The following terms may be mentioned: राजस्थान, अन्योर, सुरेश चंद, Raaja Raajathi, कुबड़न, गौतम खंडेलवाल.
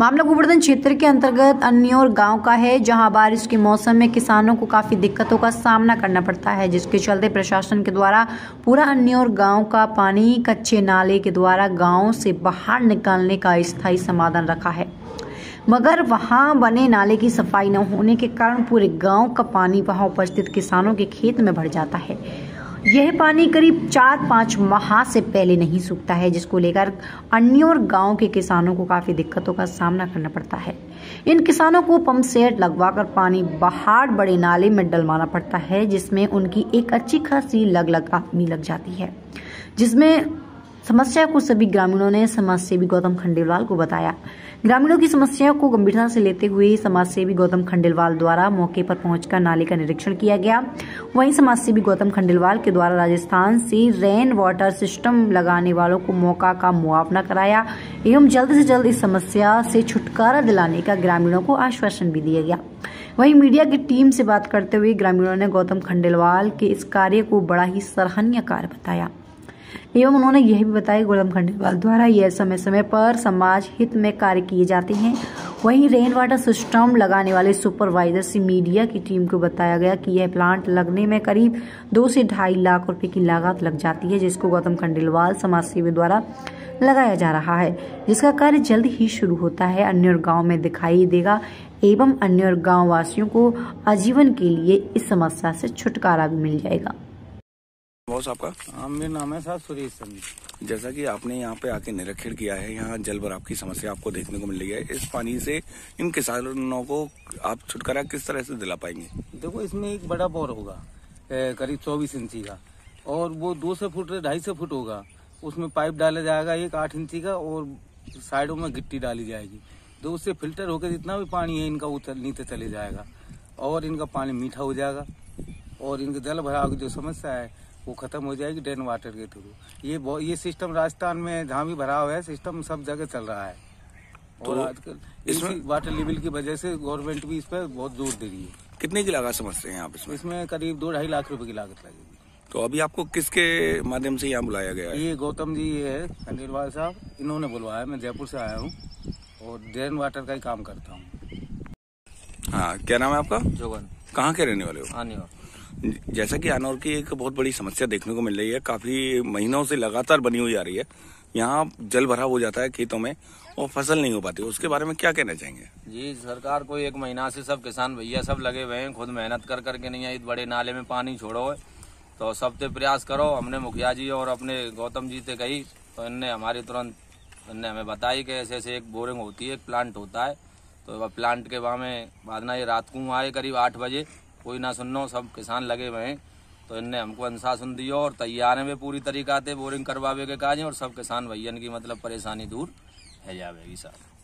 मामला कुबड़न क्षेत्र के अंतर्गत अन्योर गांव का है, जहां बारिश के मौसम में किसानों को काफी दिक्कतों का सामना करना पड़ता है, जिसके चलते प्रशासन के द्वारा पूरा अन्योर गांव का पानी कच्चे नाले के द्वारा गांव से बाहर निकालने का स्थायी समाधान रखा है, मगर वहां बने नाले की सफाई न होने के कारण पूरे गांव का पानी वहां उपस्थित किसानों के खेत में भर जाता है। यह पानी करीब 4-5 माह से पहले नहीं सूखता है, जिसको लेकर अन्योर गांव के किसानों को काफी दिक्कतों का सामना करना पड़ता है। इन किसानों को पंप सेट लगवाकर पानी बाहर बड़े नाले में डलवाना पड़ता है, जिसमें उनकी एक अच्छी खासी आमदनी लग जाती है, जिसमें समस्या को सभी ग्रामीणों ने समाजसेवी गौतम खंडेलवाल को बताया। ग्रामीणों की समस्या को गंभीरता से लेते हुए समाजसेवी गौतम खंडेलवाल द्वारा मौके पर पहुंचकर नाले का निरीक्षण किया गया। वहीं समाजसेवी गौतम खंडेलवाल के द्वारा राजस्थान से रेन वाटर सिस्टम लगाने वालों को मौका का मुआवजा कराया एवं जल्द से जल्द इस समस्या से छुटकारा दिलाने का ग्रामीणों को आश्वासन भी दिया गया। वहीं मीडिया की टीम से बात करते हुए ग्रामीणों ने गौतम खंडेलवाल के इस कार्य को बड़ा ही सराहनीय कार्य बताया एवं उन्होंने यह भी बताया गौतम खंडेलवाल द्वारा यह समय समय पर समाज हित में कार्य किए जाते हैं। वहीं रेन वाटर सिस्टम लगाने वाले सुपरवाइजर से मीडिया की टीम को बताया गया कि यह प्लांट लगने में करीब 2 से 2.5 लाख रुपए की लागत लग जाती है, जिसको गौतम खंडेलवाल समाज सेवी द्वारा लगाया जा रहा है, जिसका कार्य जल्द ही शुरू होता है, अन्योर गाँव में दिखाई देगा एवं अन्योर गाँव वासियों को आजीवन के लिए इस समस्या से छुटकारा भी मिल जाएगा। बॉस आपका मेरा नाम है सुरेश चंद। जैसा कि आपने यहाँ पे आके निरीक्षण किया है, यहाँ जल भराव की समस्या आपको देखने को मिल रही है, इस पानी से इन किसानों को आप छुटकारा किस तरह से दिला पाएंगे? देखो, इसमें एक बड़ा बोर होगा करीब 24 इंची का, और वो 2 से 2.5 फुट होगा। उसमें पाइप डाला जाएगा एक 8 इंची का, और साइडों में गिट्टी डाली जाएगी, तो उससे फिल्टर होकर जितना भी पानी है इनका उतर नीचे चले जाएगा और इनका पानी मीठा हो जाएगा और इनके जल भराव की जो समस्या है वो खत्म हो जाएगी ड्रेन वाटर के थ्रू। ये सिस्टम राजस्थान में जहाँ भी भराव है सिस्टम सब जगह चल रहा है, और तो आजकल इसी वाटर लेवल की वजह से गवर्नमेंट भी इस पर बहुत जोर दे रही है। कितने की लागत समझते हैं आप इसमें? इसमें करीब 2-2.5 लाख रुपए की लागत लगेगी। तो अभी आपको किसके माध्यम से यहाँ बुलाया गया है? ये गौतम जी है खंडेलवाल साहब, इन्होंने बुलवाया। मैं जयपुर से आया हूँ और ड्रेन वाटर का ही काम करता हूँ। हाँ, क्या नाम है आपका? जोगन। कहाँ के रहने वाले हो? अन्योर। जैसा कि अन्योर की एक बहुत बड़ी समस्या देखने को मिल रही है, काफी महीनों से लगातार बनी हुई आ रही है, यहाँ जल भराव हो जाता है खेतों में और फसल नहीं हो पाती, उसके बारे में क्या कहना चाहेंगे? जी, सरकार को 1 महीना से सब किसान भैया सब लगे हुए हैं, खुद मेहनत कर करके नहीं आई, बड़े नाले में पानी छोड़ो है तो सब ते प्रयास करो। हमने मुखिया जी और अपने गौतम जी से कही तो इनने हमारी तुरंत हमें बताई कि ऐसे ऐसे एक बोरिंग होती है, एक प्लांट होता है, तो प्लांट के वहाँ में बांधना। ये रात को आए करीब 8 बजे, कोई ना सुनो, सब किसान लगे हुए हैं, तो इनने हमको अनुशासन दिया और तैयार है वे पूरी तरीका से बोरिंग करवावे के काज, और सब किसान भैया की मतलब परेशानी दूर है जाएगी साहब।